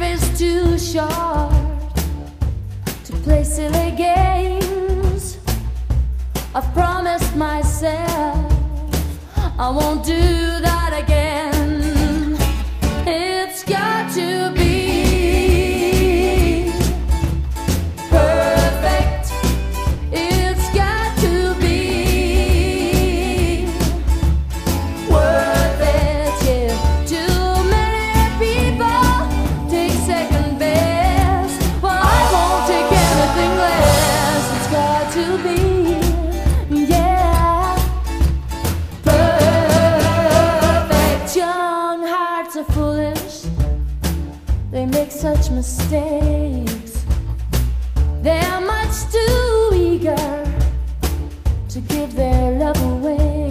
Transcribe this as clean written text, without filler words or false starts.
life is too short to play silly games. I've promised myself I won't do that again. It's got to be such mistakes. They're much too eager to give their love away.